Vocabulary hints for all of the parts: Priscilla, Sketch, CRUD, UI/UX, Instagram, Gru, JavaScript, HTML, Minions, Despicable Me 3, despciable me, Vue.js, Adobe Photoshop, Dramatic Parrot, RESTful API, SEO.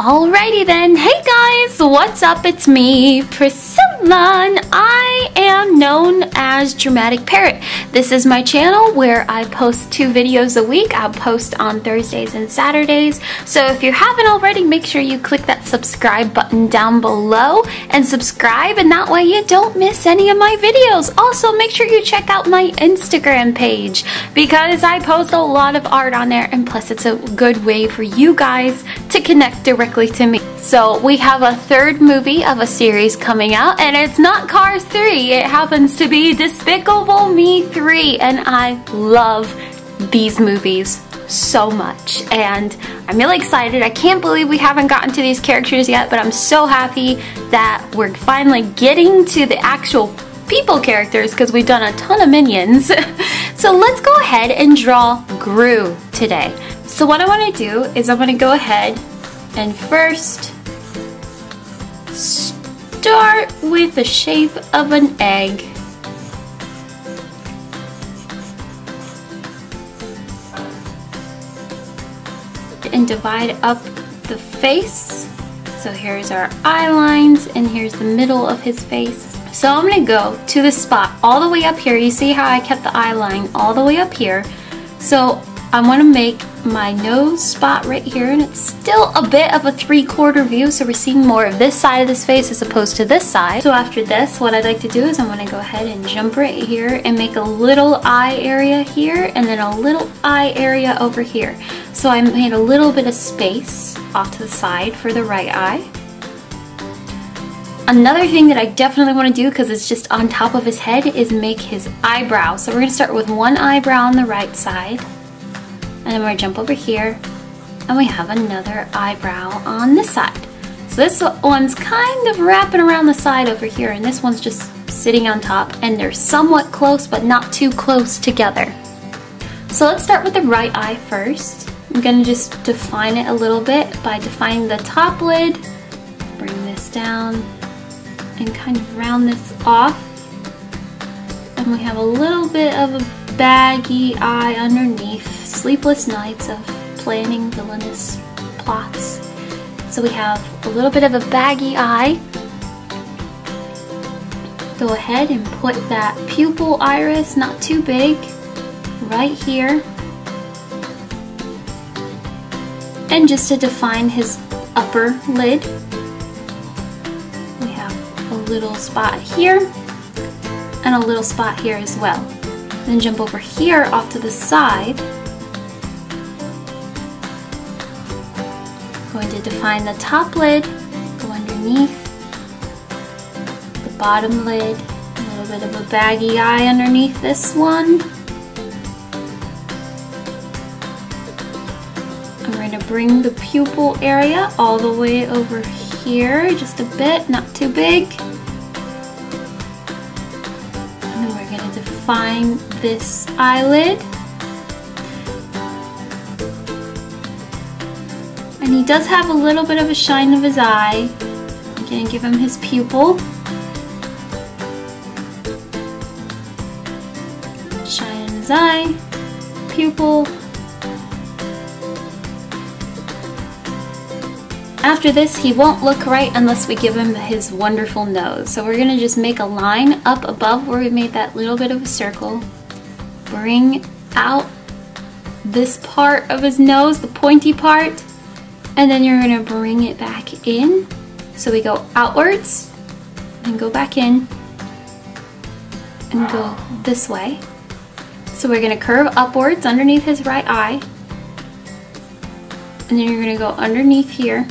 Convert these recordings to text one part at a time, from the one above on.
Alrighty then, hey guys, what's up? It's me, Priscilla, and I am known as Dramatic Parrot. This is my channel where I post 2 videos a week. I'll post on Thursdays and Saturdays. So if you haven't already, make sure you click that subscribe button down below and subscribe, and that way you don't miss any of my videos. Also, make sure you check out my Instagram page because I post a lot of art on there, and plus it's a good way for you guys to connect directly to me. So we have a 3rd movie of a series coming out, and it's not Cars 3, it happens to be Despicable Me 3, and I love these movies so much, and I'm really excited. I can't believe we haven't gotten to these characters yet, but I'm so happy that we're finally getting to the actual people characters because we've done a ton of Minions. So let's go ahead and draw Gru today. So what I want to do is I'm going to go ahead and first start with the shape of an egg. And divide up the face. So here's our eye lines and here's the middle of his face. So I'm going to go to the spot all the way up here. You see how I kept the eye line all the way up here. So I want to make my nose spot right here, and it's still a bit of a 3/4 view, so we're seeing more of this side of this face as opposed to this side. So after this, what I'd like to do is I'm going to go ahead and jump right here and make a little eye area here and then a little eye area over here. So I made a little bit of space off to the side for the right eye. Another thing that I definitely want to do, because it's just on top of his head, is make his eyebrow. So we're going to start with one eyebrow on the right side. And then we're gonna jump over here, and we have another eyebrow on this side. So this one's kind of wrapping around the side over here, and this one's just sitting on top, and they're somewhat close, but not too close together. So let's start with the right eye first. I'm gonna just define it a little bit by defining the top lid, bring this down, and kind of round this off. And we have a little bit of a baggy eye underneath. Sleepless nights of planning villainous plots. So we have a little bit of a baggy eye. Go ahead and put that pupil iris, not too big, right here. And just to define his upper lid, we have a little spot here and a little spot here as well. Then jump over here off to the side. Going to define the top lid, go underneath the bottom lid, a little bit of a baggy eye underneath this one. I'm going to bring the pupil area all the way over here, just a bit, not too big. And then we're going to define this eyelid. And he does have a little bit of a shine of his eye. I'm going to give him his pupil. Shine in his eye, pupil. After this, he won't look right unless we give him his wonderful nose. So we're going to just make a line up above where we made that little bit of a circle. Bring out this part of his nose, the pointy part. And then you're going to bring it back in. So we go outwards and go back in and go this way. So we're going to curve upwards underneath his right eye. And then you're going to go underneath here.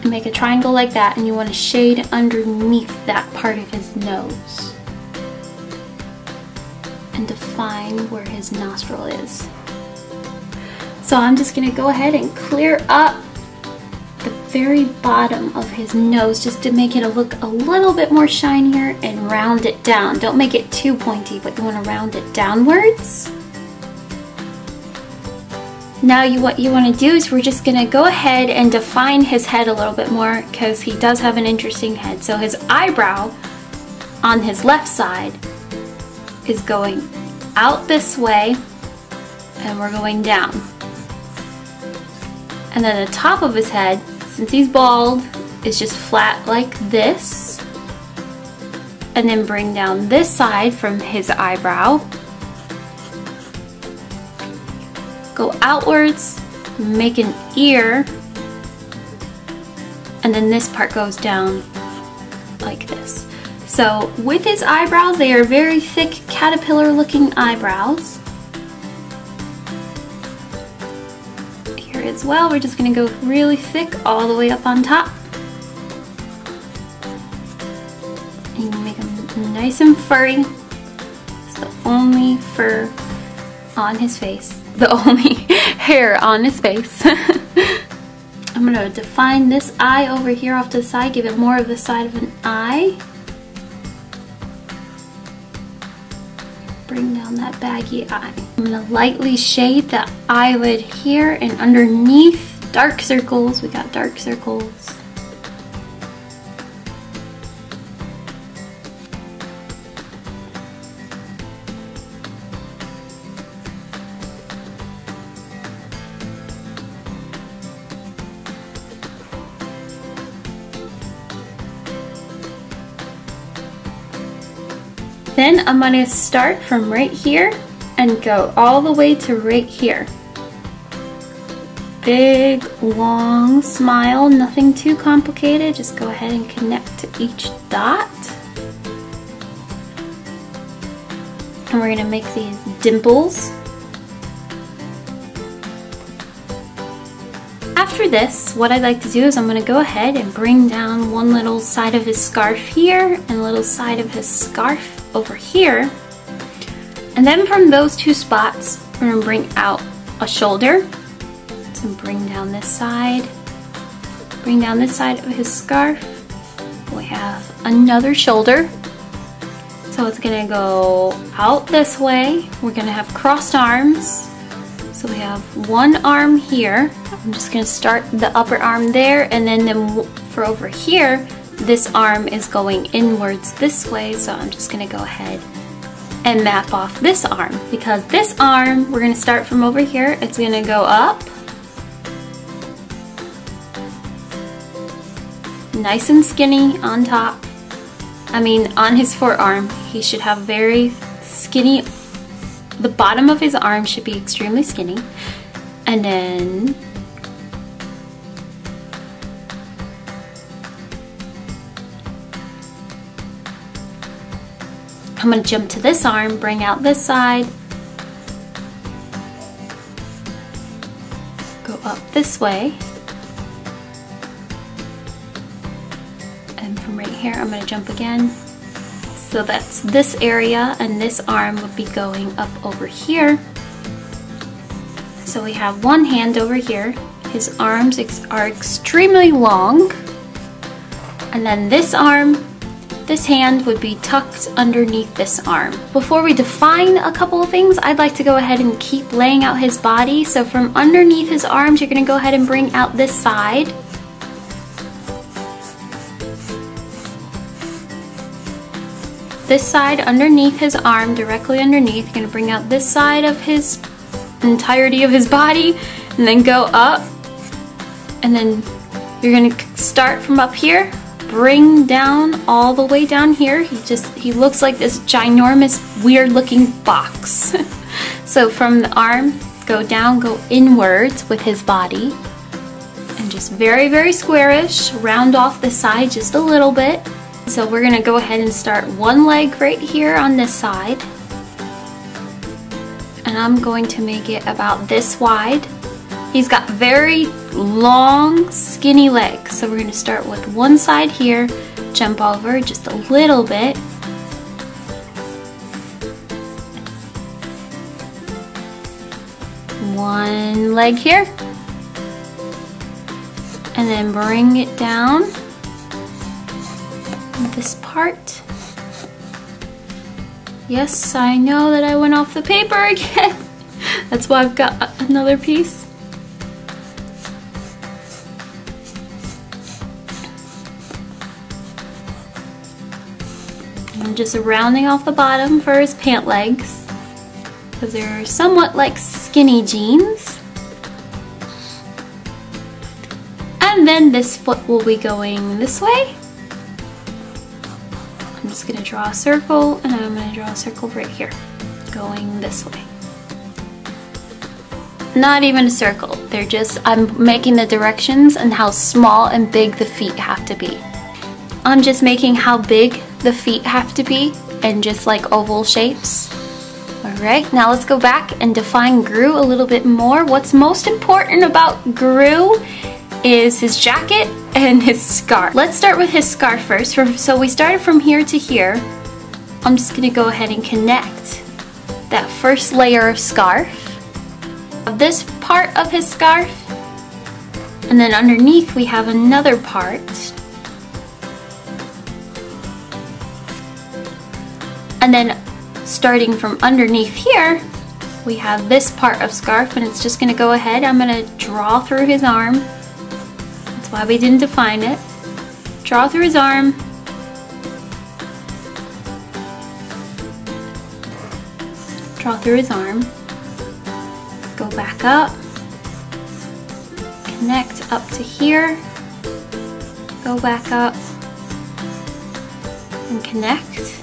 And make a triangle like that, and you want to shade underneath that part of his nose. And define where his nostril is. So I'm just going to go ahead and clear up the very bottom of his nose just to make it look a little bit more shinier and round it down. Don't make it too pointy, but you want to round it downwards. Now what you want to do is we're just going to go ahead and define his head a little bit more because he does have an interesting head. So his eyebrow on his left side is going out this way and we're going down. And then the top of his head, since he's bald, is just flat like this. And then bring down this side from his eyebrow. Go outwards, make an ear, and then this part goes down like this. So with his eyebrows, they are very thick caterpillar looking eyebrows. Here as well, we're just going to go really thick all the way up on top. And you can make them nice and furry. It's the only fur on his face. The only hair on his face. I'm going to define this eye over here off to the side, give it more of the side of an eye. Bring down that baggy eye. I'm going to lightly shade the eyelid here, and underneath dark circles. We got dark circles. Then I'm going to start from right here and go all the way to right here. Big, long smile, nothing too complicated. Just go ahead and connect to each dot. And we're going to make these dimples. After this, what I'd like to do is I'm going to go ahead and bring down one little side of his scarf here and a little side of his scarf over here, and then from those two spots we're going to bring out a shoulder. So bring down this side, bring down this side of his scarf. We have another shoulder, so it's going to go out this way. We're going to have crossed arms, so we have one arm here. I'm just going to start the upper arm there, and then for over here, this arm is going inwards this way, so I'm just going to go ahead and map off this arm. Because this arm, we're going to start from over here, it's going to go up. Nice and skinny on top. I mean, on his forearm, he should have very skinny, the bottom of his arm should be extremely skinny. And then I'm going to jump to this arm, bring out this side, go up this way, and from right here I'm going to jump again. So that's this area, and this arm would be going up over here. So we have one hand over here, his arms are extremely long, and then this arm, this hand would be tucked underneath this arm. Before we define a couple of things, I'd like to go ahead and keep laying out his body. So from underneath his arms, you're going to go ahead and bring out this side. This side underneath his arm, directly underneath, you're going to bring out this side of his entirety of his body, and then go up. And then you're going to start from up here. Bring down all the way down here. He looks like this ginormous, weird looking box. So from the arm, go down, go inwards with his body, and just very, very squarish, round off the side just a little bit. So we're gonna go ahead and start one leg right here on this side, and I'm going to make it about this wide. He's got very long, skinny legs. So we're going to start with one side here, jump over just a little bit. One leg here. And then bring it down. This part. Yes, I know that I went off the paper again. That's why I've got another piece. Just rounding off the bottom for his pant legs. because they're somewhat like skinny jeans. And then this foot will be going this way. I'm just going to draw a circle, and I'm going to draw a circle right here, going this way. Not even a circle, they're just, I'm making the directions and how small and big the feet have to be. I'm just making how big the feet have to be and just like oval shapes. Alright, now let's go back and define Gru a little bit more. What's most important about Gru is his jacket and his scarf. Let's start with his scarf first. So we started from here to here. I'm just going to go ahead and connect that first layer of scarf, this part of his scarf, and then underneath we have another part. And then starting from underneath here, we have this part of scarf, and it's just going to go ahead, I'm going to draw through his arm. That's why we didn't define it. Draw through his arm. Draw through his arm. Go back up, connect up to here, go back up and connect.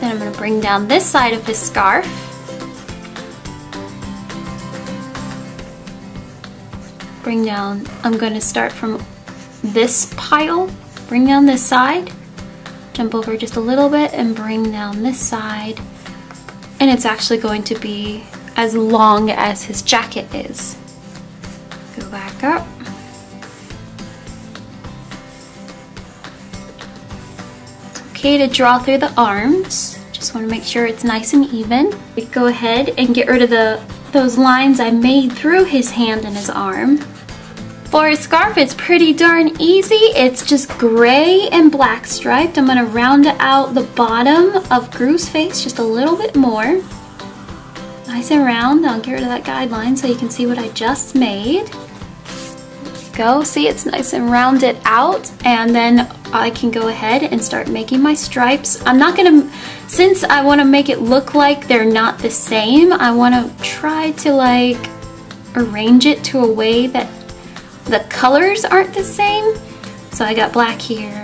Then I'm going to bring down this side of his scarf. Bring down, I'm going to start from this pile, bring down this side. Jump over just a little bit and bring down this side, and it's actually going to be as long as his jacket is. Go back up. It's okay to draw through the arms, just want to make sure it's nice and even. We go ahead and get rid of those lines I made through his hand and his arm. For his scarf, it's pretty darn easy. It's just gray and black striped. I'm gonna round out the bottom of Gru's face just a little bit more. Nice and round. I'll get rid of that guideline so you can see what I just made. Go, see, it's nice and rounded out, and then I can go ahead and start making my stripes. I'm not gonna, since I wanna make it look like they're not the same, I wanna try to like arrange it to a way that the colors aren't the same, so I got black here,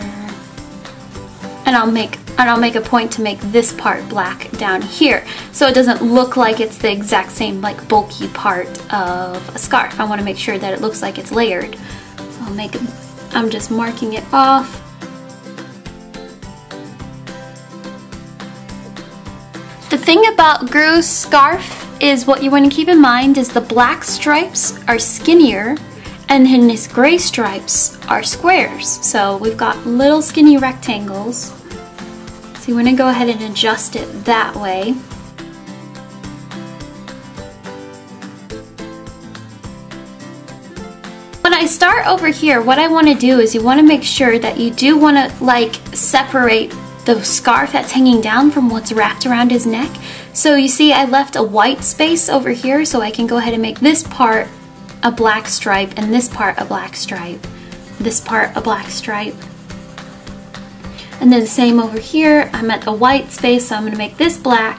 and I'll make a point to make this part black down here, so it doesn't look like it's the exact same like bulky part of a scarf. I want to make sure that it looks like it's layered. So I'm just marking it off. The thing about Gru's scarf is what you want to keep in mind is the black stripes are skinnier. And then his gray stripes are squares. So we've got little skinny rectangles. So you want to go ahead and adjust it that way. When I start over here, what I want to do is you want to make sure that you do want to like separate the scarf that's hanging down from what's wrapped around his neck. So you see I left a white space over here, so I can go ahead and make this part a black stripe, and this part a black stripe, this part a black stripe, and then the same over here. I'm at a white space, so I'm going to make this black.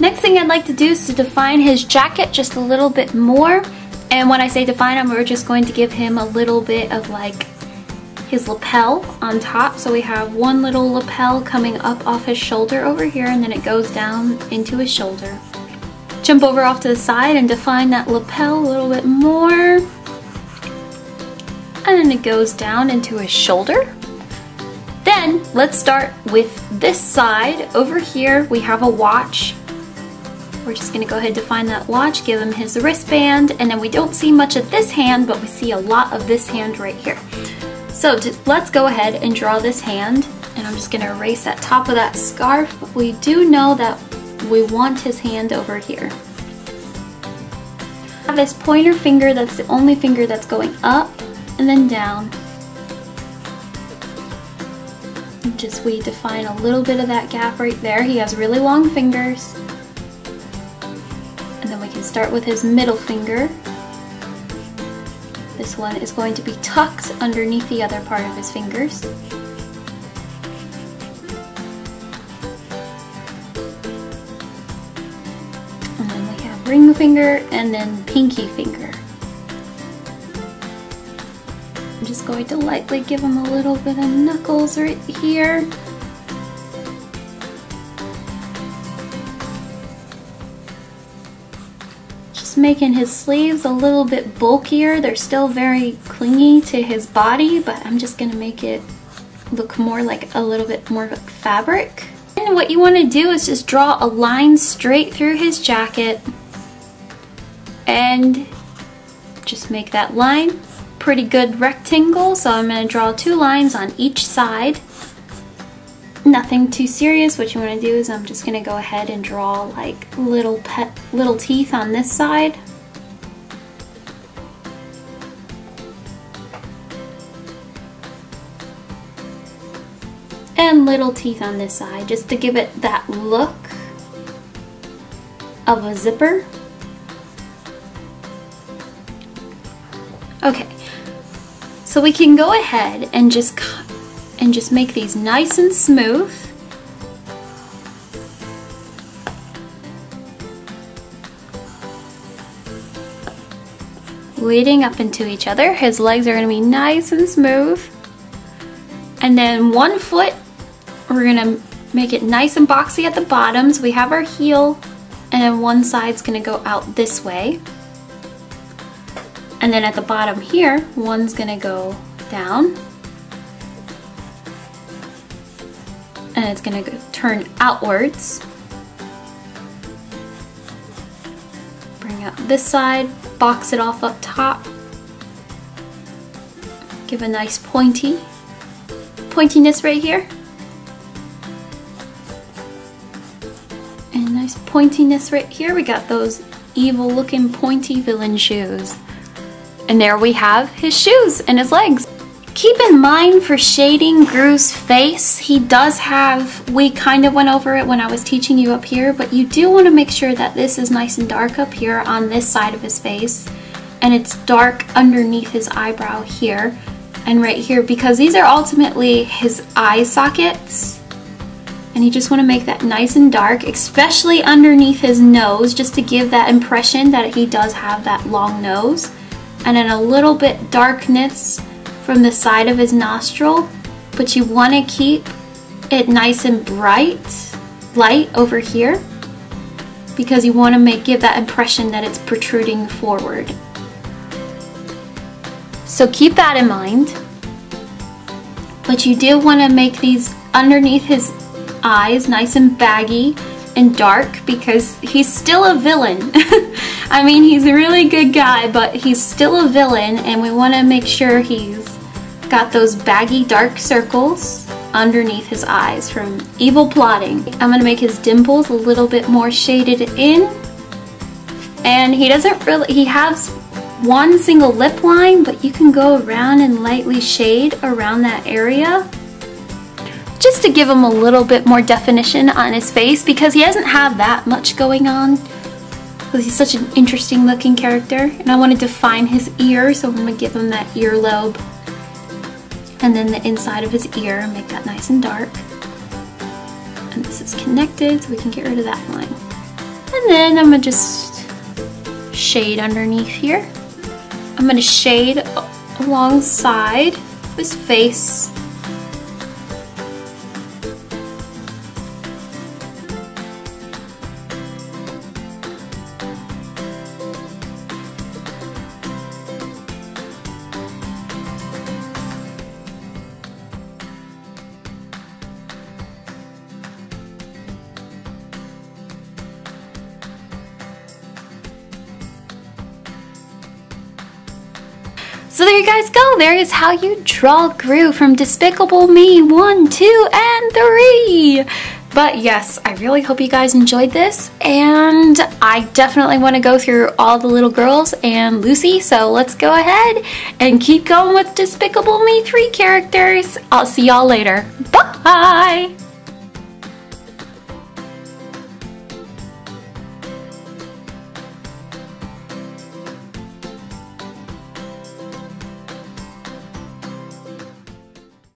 Next thing I'd like to do is to define his jacket just a little bit more. And when I say define him, we're just going to give him a little bit of like his lapel on top. So we have one little lapel coming up off his shoulder over here, and then it goes down into his shoulder. Jump over off to the side and define that lapel a little bit more. And then it goes down into his shoulder. Then let's start with this side. Over here we have a watch. We're just going to go ahead and define that watch, give him his wristband, and then we don't see much of this hand, but we see a lot of this hand right here. So let's go ahead and draw this hand, and I'm just going to erase that top of that scarf, but we do know that we want his hand over here. I have this pointer finger, that's the only finger that's going up and then down. Just we define a little bit of that gap right there. He has really long fingers. And then we can start with his middle finger. This one is going to be tucked underneath the other part of his fingers. And then we have ring finger and then pinky finger. I'm just going to lightly give him a little bit of knuckles right here. Just making his sleeves a little bit bulkier. They're still very clingy to his body, but I'm just going to make it look more like a little bit more like fabric. And what you want to do is just draw a line straight through his jacket and just make that line. Pretty good rectangle, so I'm going to draw two lines on each side. Nothing too serious. What you want to do is I'm just going to go ahead and draw like little teeth on this side. And little teeth on this side, just to give it that look of a zipper. Okay. So we can go ahead and just make these nice and smooth. Leading up into each other. His legs are going to be nice and smooth. And then one foot, we're going to make it nice and boxy at the bottom. So we have our heel and then one side's going to go out this way. And then at the bottom here, one's gonna go down. And it's gonna turn outwards. Bring out this side, box it off up top. Give a nice pointiness right here. And a nice pointiness right here. We got those evil looking pointy villain shoes. And there we have his shoes and his legs. Keep in mind for shading Gru's face, he does have, we kind of went over it when I was teaching you up here, but you do want to make sure that this is nice and dark up here on this side of his face, and it's dark underneath his eyebrow here and right here, because these are ultimately his eye sockets. And you just want to make that nice and dark, especially underneath his nose, just to give that impression that he does have that long nose. And then a little bit darkness from the side of his nostril, but you want to keep it nice and bright, light over here, because you want to give that impression that it's protruding forward. So keep that in mind, but you do want to make these underneath his eyes nice and baggy and dark, because he's still a villain. I mean, he's a really good guy, but he's still a villain, and we want to make sure he's got those baggy dark circles underneath his eyes from evil plotting. I'm going to make his dimples a little bit more shaded in, and he has one single lip line, but you can go around and lightly shade around that area just to give him a little bit more definition on his face, because he doesn't have that much going on. He's such an interesting looking character, and I want to define his ear, so I'm going to give him that earlobe and then the inside of his ear and make that nice and dark. And this is connected, so we can get rid of that line. And then I'm going to just shade underneath here. I'm going to shade alongside his face. So there you guys go, there is how you draw Gru from Despicable Me 1, 2, and 3! But yes, I really hope you guys enjoyed this, and I definitely want to go through all the little girls and Lucy, so let's go ahead and keep going with Despicable Me 3 characters. I'll see y'all later. Bye! Bye!